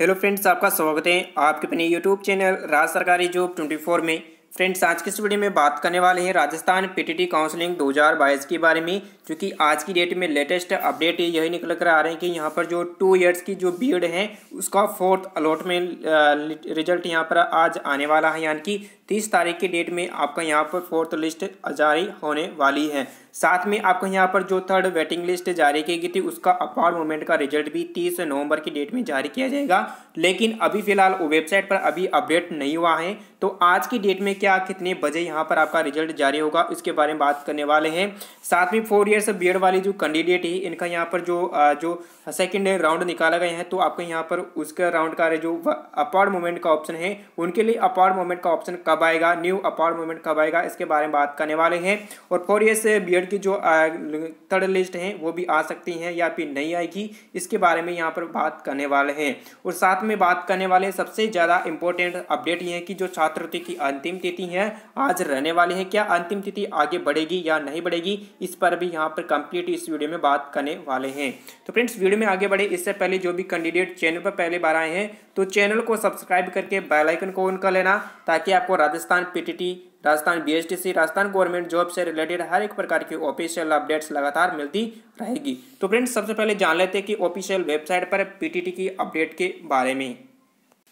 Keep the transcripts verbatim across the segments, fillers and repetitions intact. Hello friends, आपका स्वागत है आपके अपने यूट्यूब चैनल राज सरकारी जॉब चौबीस में। फ्रेंड्स, आज की इस वीडियो में बात करने वाले हैं राजस्थान पीटीईटी काउंसलिंग दो हज़ार बाईस के बारे में, जो कि आज की डेट में लेटेस्ट अपडेट यही निकल कर आ रहे हैं कि यहाँ पर जो टू इयर्स की जो बीएड है उसका फोर्थ अलॉटमेंट रिजल्ट यहाँ पर आज आने वाला है, यानी कि तीस तारीख की डेट में आपका यहाँ पर फोर्थ लिस्ट जारी होने वाली है। साथ में आपको यहाँ पर जो थर्ड वेटिंग लिस्ट जारी की गई थी उसका अपवर्ड मूवमेंट का रिजल्ट भी तीस नवंबर की डेट में जारी किया जाएगा, लेकिन अभी फिलहाल वेबसाइट पर अभी अपडेट नहीं हुआ है। तो आज की डेट में क्या कितने बजे यहाँ पर आपका रिजल्ट जारी होगा इसके बारे में बात करने वाले हैं। साथ में फोर ईयर्स बीएड वाली जो कैंडिडेट है इनका यहाँ पर जो जो सेकेंड राउंड निकाला गया है, तो आपको यहाँ पर उसका राउंड का जो अपवर्ड मूवमेंट का ऑप्शन है उनके लिए अपवर्ड मूवमेंट का ऑप्शन कब आएगा, न्यू अपवर्ड मूवमेंट कब आएगा, इसके बारे में बात करने वाले हैं। और फोर ईयर्स बीएड की जो थर्ड लिस्ट है वो भी आ सकती हैं या फिर नहीं आएगी, इसके बारे में यहाँ पर बात करने वाले हैं। और साथ में बात करने वाले सबसे ज़्यादा इम्पोर्टेंट अपडेट ये है कि जो छात्रवृत्ति की अंतिम तिथि है आज रहने वाली है, क्या अंतिम तिथि आगे बढ़ेगी या नहीं बढ़ेगी इस पर भी यहाँ पर कंप्लीट इस वीडियो में बात करने वाले हैं। तो फ्रेंड्स, वीडियो में आगे बढ़े इससे पहले जो भी कैंडिडेट चैनल पर पहले बार आए हैं तो चैनल को सब्सक्राइब करके बेल आइकन को ऑन कर लेना, ताकि आपको Rajasthan PTET, Rajasthan BSTC, Rajasthan government job से रिलेटेड हर एक प्रकार की ऑफिशियल अपडेट्स लगातार मिलती रहेगी। तो फ्रेंड्स, सबसे पहले जान लेते हैं कि ऑफिशियल वेबसाइट पर पीटीईटी की अपडेट के बारे में।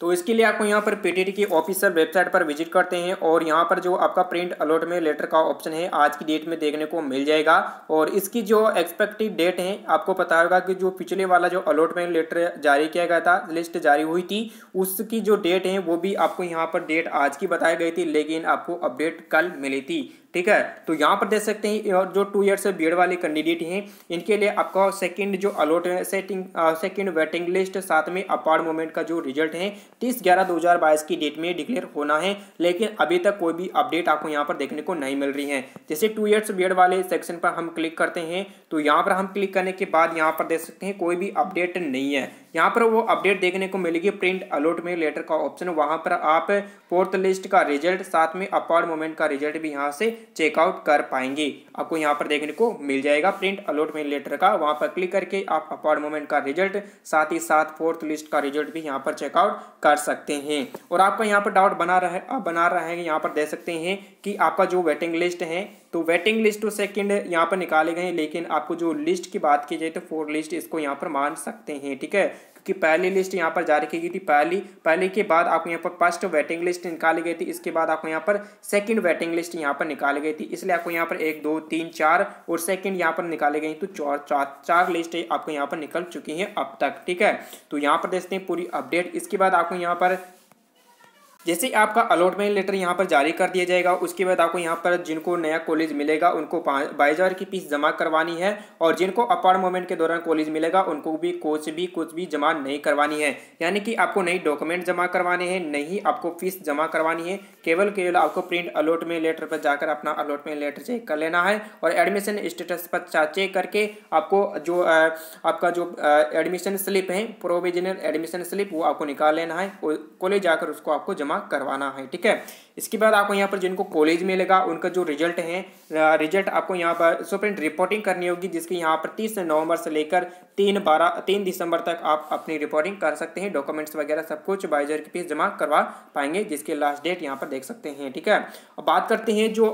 तो इसके लिए आपको यहाँ पर पीटीईटी की ऑफिशियल वेबसाइट पर विजिट करते हैं और यहाँ पर जो आपका प्रिंट अलॉटमेंट लेटर का ऑप्शन है आज की डेट में देखने को मिल जाएगा। और इसकी जो एक्सपेक्टेड डेट है आपको पता होगा कि जो पिछले वाला जो अलॉटमेंट लेटर जारी किया गया था, लिस्ट जारी हुई थी, उसकी जो डेट है वो भी आपको यहाँ पर डेट आज की बताई गई थी, लेकिन आपको अपडेट कल मिली थी। ठीक है, तो यहाँ पर देख सकते हैं और जो टू ईयर से बीएड वाले कैंडिडेट हैं इनके लिए आपका सेकंड जो allot setting second waiting list साथ में अपवर्ड मूवमेंट का जो रिजल्ट है तीस ग्यारह दो हज़ार बाईस की डेट में डिक्लेयर होना है, लेकिन अभी तक कोई भी अपडेट आपको यहाँ पर देखने को नहीं मिल रही है। जैसे टू ईयर्स बीएड वाले सेक्शन पर हम क्लिक करते हैं तो यहाँ पर हम क्लिक करने के बाद यहाँ पर देख सकते हैं कोई भी अपडेट नहीं है। यहाँ पर वो अपडेट देखने को मिलेगी प्रिंट अलॉटमेंट लेटर का ऑप्शन, वहाँ पर आप फोर्थ लिस्ट का रिजल्ट साथ में अपवर्ड मूवमेंट का रिजल्ट भी यहाँ से चेकआउट कर पाएंगे। आपको यहाँ पर देखने को मिल जाएगा प्रिंट अलॉटमेंट लेटर का, वहाँ पर क्लिक करके आप अपवर्ड मूवमेंट का रिजल्ट साथ ही साथ फोर्थ लिस्ट का रिजल्ट भी यहाँ पर चेकआउट कर सकते हैं। और आपका यहाँ पर डाउट बना रहे बना रहा है, यहाँ पर देख सकते हैं कि आपका जो वेटिंग लिस्ट है तो वेटिंग लिस्ट तो सेकंड यहाँ पर निकाले गए, लेकिन आपको जो लिस्ट की बात की जाए तो फोर लिस्ट इसको यहाँ पर मान सकते हैं। ठीक है, क्योंकि पहली लिस्ट यहाँ पर जारी की गई थी, पहली पहले के बाद आपको यहाँ पर फर्स्ट वेटिंग लिस्ट निकाली गई थी, इसके बाद आपको यहाँ पर सेकंड वेटिंग लिस्ट यहाँ पर निकाली गई थी, इसलिए आपको यहाँ पर एक दो तीन चार और सेकंड यहाँ पर निकाली गई, तो चार चार चार लिस्ट आपको यहाँ पर निकल चुकी हैं अब तक। ठीक है, तो यहाँ पर देखते हैं पूरी अपडेट। इसके बाद आपको यहाँ पर जैसे आपका अलॉटमेंट लेटर यहाँ पर जारी कर दिया जाएगा उसके बाद आपको यहाँ पर जिनको नया कॉलेज मिलेगा उनको बाईस हज़ार की फीस जमा करवानी है, और जिनको अपवर्ड मूवमेंट के दौरान कॉलेज मिलेगा उनको भी कुछ भी कुछ भी जमा नहीं करवानी है, यानी कि आपको नई डॉक्यूमेंट जमा करवाने हैं, नहीं आपको फीस जमा करवानी है, केवल केवल आपको प्रिंट अलॉटमेंट लेटर पर जाकर अपना अलॉटमेंट लेटर चेक कर लेना है। और एडमिशन स्टेटस पर चेक करके आपको जो आपका जो एडमिशन स्लिप है, प्रोविजनल एडमिशन स्लिप, वो आपको निकाल लेना है और कॉलेज जाकर उसको आपको जमा करवाना है। ठीक है, इसके बाद आपको यहाँ पर जिनको कॉलेज मिलेगा उनका जो रिजल्ट है, रिजल्ट आपको यहाँ पर सुप्रिंट रिपोर्टिंग करनी होगी, जिसकी यहाँ पर तीस नवंबर से लेकर तीन बारह तीन दिसंबर तक आप अपनी रिपोर्टिंग कर सकते हैं। डॉक्यूमेंट्स वगैरह सब कुछ बाईस हज़ार की फीस जमा करवा पाएंगे, जिसके लास्ट डेट यहाँ पर देख सकते हैं। ठीक है, अब बात करते हैं जो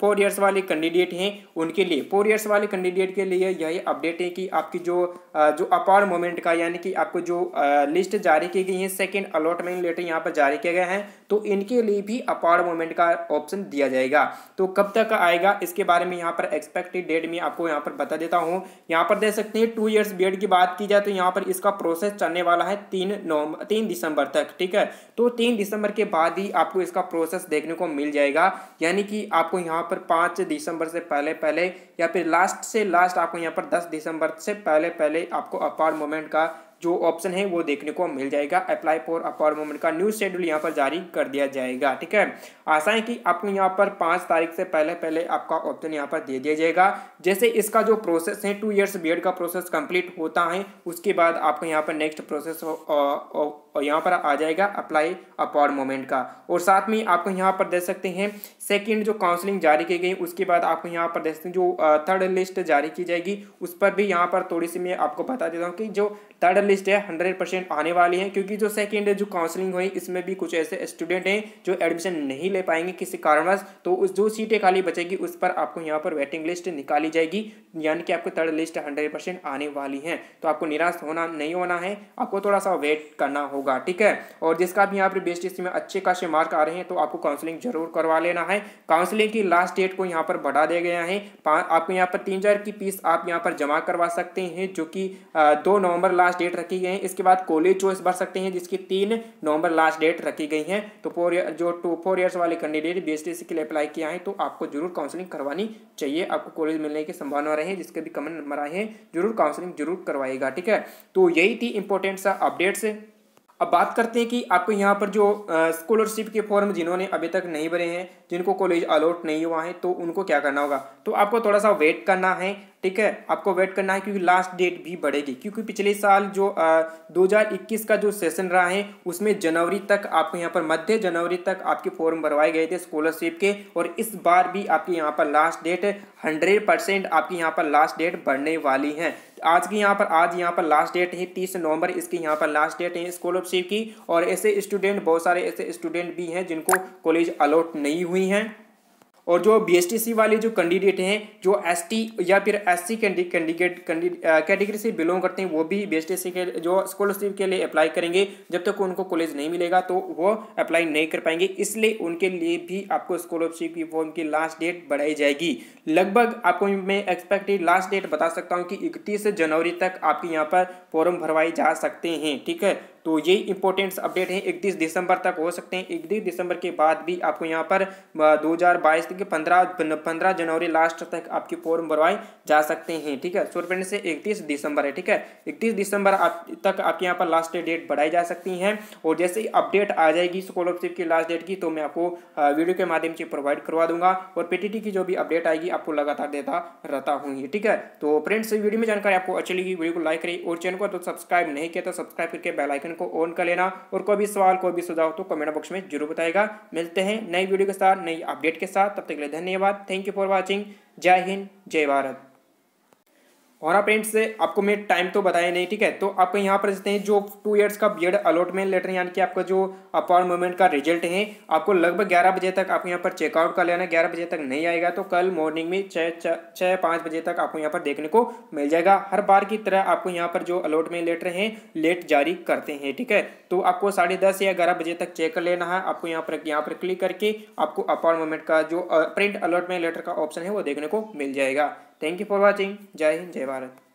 फोर ईयर्स वाले कैंडिडेट हैं उनके लिए। फोर ईयर्स वाले कैंडिडेट के लिए यही अपडेट है कि आपकी जो जो अपवर्ड मूवमेंट का, यानी कि आपको जो लिस्ट जारी की गई है सेकेंड अलॉटमेंट लेटर यहाँ पर जारी किया गया है, तो इनके लिए भी अपवर्ड मूवमेंट का ऑप्शन दिया जाएगा। तो कब तक आएगा इसके बारे में यहाँ पर एक्सपेक्टेड डेट में आपको यहाँ पर बता देता हूँ। यहाँ पर देख सकते हैं टू इयर्स बीएड की बात की जाए तो यहाँ पर इसका प्रोसेस चलने वाला है तीन नवंबर तीन दिसंबर तक। ठीक है, तो तीन दिसंबर के बाद ही आपको इसका प्रोसेस देखने को मिल जाएगा, यानी कि आपको यहाँ पर पाँच दिसंबर से पहले पहले या फिर लास्ट से लास्ट आपको यहाँ पर दस दिसंबर से पहले पहले आपको अपवर्ड मूवमेंट का जो ऑप्शन है वो देखने को मिल जाएगा। अप्लाई फॉर अपवर्ड मूवमेंट का न्यू शेड्यूल यहाँ पर जारी कर दिया जाएगा। ठीक है, आशा है कि आपको यहाँ पर पाँच तारीख से पहले पहले आपका ऑप्शन यहाँ पर दे दिया जाएगा। जैसे इसका जो प्रोसेस है टू इयर्स बीएड का प्रोसेस कंप्लीट होता है उसके बाद आपको यहाँ पर नेक्स्ट प्रोसेस यहाँ पर आ जाएगा अप्लाई अपवर्ड मूवमेंट का। और साथ में आपको यहाँ पर देख सकते हैं सेकेंड जो काउंसलिंग जारी की गई उसके बाद आपको यहाँ पर देख सकते हैं जो थर्ड लिस्ट जारी की जाएगी उस पर भी यहाँ पर थोड़ी सी मैं आपको बता देता हूँ कि जो थर्ड लिस्ट है हंड्रेड परसेंट आने वाली है, क्योंकि जो सेकेंड जो काउंसलिंग हुई इसमें भी कुछ ऐसे स्टूडेंट हैं जो एडमिशन नहीं ले पाएंगे किसी कारणवश, तो उस जो सीटें खाली बचेगी उस पर आपको यहाँ पर वेटिंग लिस्ट निकाली जाएगी, यानी कि आपको थर्ड लिस्ट हंड्रेड परसेंट आने वाली है। तो आपको निराश होना नहीं होना है, आपको थोड़ा सा वेट करना होगा, ठीक है। और जिसका भी यहाँ पर बीएसटीसी में अच्छे खासे मार्क आ रहे हैं तो आपको काउंसलिंग जरूर करवा लेना है। काउंसलिंग की लास्ट डेट को यहाँ पर बढ़ा दिया गया है, आपको यहाँ पर तीन हजार की फीस आप यहाँ पर जमा करवा सकते हैं, जो कि दो नवंबर लास्ट डेट रखी गई है। इसके बाद कॉलेज चॉइस भर सकते हैं जिसकी तीन नवंबर लास्ट डेट रखी गई है। तो फोर जो टू फोर ईयर्स वाले कैंडिडेट बीएसटीसी के लिए अप्लाई किया है तो आपको जरूर काउंसलिंग करवानी चाहिए, आपको कॉलेज मिलने की संभावना रहे। जिसके भी कमेंट नंबर आए हैं जरूर काउंसलिंग जरूर करवाएगा, ठीक है। तो यही थी इंपॉर्टेंट सा अपडेट्स। अब बात करते हैं कि आपको यहाँ पर जो स्कॉलरशिप के फॉर्म जिन्होंने अभी तक नहीं भरे हैं, जिनको कॉलेज अलॉट नहीं हुआ है, तो उनको क्या करना होगा। तो आपको थोड़ा सा वेट करना है, ठीक है, आपको वेट करना है क्योंकि लास्ट डेट भी बढ़ेगी, क्योंकि पिछले साल जो दो हज़ार इक्कीस का जो सेशन रहा है उसमें जनवरी तक आपको यहाँ पर मध्य जनवरी तक आपके फॉर्म भरवाए गए थे स्कॉलरशिप के, और इस बार भी आपके यहाँ पर लास्ट डेट हंड्रेड परसेंट आपकी यहाँ पर लास्ट डेट बढ़ने वाली है। आज की यहाँ पर आज यहाँ पर लास्ट डेट है तीस नवंबर, इसकी यहाँ पर लास्ट डेट है स्कॉलरशिप की। और ऐसे स्टूडेंट बहुत सारे ऐसे स्टूडेंट भी हैं जिनको कॉलेज अलॉट नहीं हुई हैं। और जो बीएसटीसी वाले जो कैंडिडेट हैं जो एसटी या फिर एससी कैंडिडेट कैटेगरी से बिलोंग करते हैं वो भी बीएसटीसी के जो स्कॉलरशिप के लिए अप्लाई करेंगे, जब तक उनको कॉलेज नहीं मिलेगा तो वो अप्लाई नहीं कर पाएंगे, इसलिए उनके लिए भी आपको स्कॉलरशिप की फॉर्म की लास्ट डेट बढ़ाई जाएगी। लगभग आपको मैं एक्सपेक्टेड लास्ट डेट बता सकता हूँ कि इकतीस जनवरी तक आपके यहाँ पर फॉर्म भरवाए जा सकते हैं, ठीक है। तो यही इंपॉर्टेंट अपडेट है, इकतीस दिसंबर तक हो सकते हैं। इकतीस दिसंबर के बाद भी आपको यहाँ पर दो हज़ार बाईस के पंद्रह जनवरी लास्ट तक आपके फॉर्म भरवाए जा सकते हैं, ठीक है। सोर्पेंड से इकतीस दिसंबर है, ठीक है। इकतीस दिसंबर आप तक आपके यहाँ पर लास्ट डेट बढ़ाई जा सकती हैं, और जैसे ही अपडेट आ जाएगी स्कॉलरशिप की लास्ट डेट की तो मैं आपको वीडियो के माध्यम से प्रोवाइड करवा दूंगा, और पीटीईटी की जो भी अपडेट आएगी आपको लगातार देता रहता हूँ, ठीक है। तो फ्रेंड्स, वीडियो में जानकारी आपको अच्छी लगी, वीडियो को लाइक करिए, और चैनल को तो सब्सक्राइब नहीं किया तो सब्सक्राइब करके बेल आइकन को ऑन कर लेना। और कोई भी सवाल कोई भी सुझाव तो कमेंट बॉक्स में जरूर बताएगा। मिलते हैं नई वीडियो के साथ नई अपडेट के साथ, तब तक के लिए धन्यवाद। Thank you for watching. जय हिंद, जय भारत। और फ्रेंड्स से आपको मैं टाइम तो बताया नहीं, ठीक है। तो आपको यहाँ पर देखते हैं जो टू इयर्स का बीएड अलॉटमेंट लेटर यानी कि आपका जो अपॉर मूवमेंट का रिजल्ट है आपको लगभग ग्यारह बजे तक आपको यहाँ पर चेकआउट कर लेना। ग्यारह बजे तक नहीं आएगा तो कल मॉर्निंग में छः छः पाँच बजे तक आपको यहाँ पर देखने को मिल जाएगा। हर बार की तरह आपको यहाँ पर जो अलॉटमेंट लेटर है लेट जारी करते हैं, ठीक है। तो आपको साढ़े दस या ग्यारह बजे तक चेक कर लेना है। आपको यहाँ पर यहाँ पर क्लिक करके आपको अपॉर मूवमेंट का जो प्रिंट अलॉटमेंट लेटर का ऑप्शन है वो देखने को मिल जाएगा। Thank you for watching. जय हिंद, जय भारत।